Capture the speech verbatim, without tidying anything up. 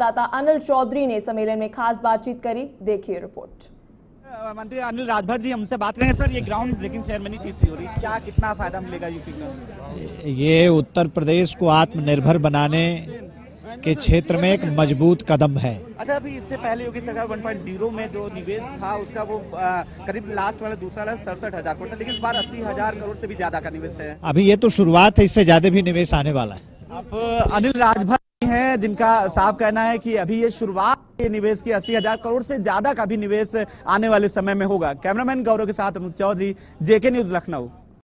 दाता अनिल चौधरी ने सम्मेलन में खास बातचीत करी, देखिए रिपोर्ट। मंत्री अनिल राजभर जी हमसे बात करें। सर, ये ग्राउंड ब्रेकिंग सेरेमनी हो रही, क्या कितना फायदा मिलेगा यूपी को? ये उत्तर प्रदेश को आत्मनिर्भर बनाने के क्षेत्र में एक मजबूत कदम है। अच्छा, अभी इससे पहले योगी सरकार वन पॉइंट ज़ीरो में जो निवेश था उसका वो आ, करीब लास्ट वाला दूसरा वाला सड़सठ हजार करोड़ था, लेकिन इस बार अस्सी हजार करोड़ से भी ज्यादा का निवेश है। अभी ये तो शुरुआत है, इससे ज्यादा भी निवेश आने वाला है। अब अनिल राजभर हैं जिनका साफ कहना है कि अभी ये शुरुआत के निवेश की अस्सी हजार करोड़ से ज्यादा का भी निवेश आने वाले समय में होगा। कैमरामैन गौरव के साथ अनिल चौधरी, जेके न्यूज, लखनऊ।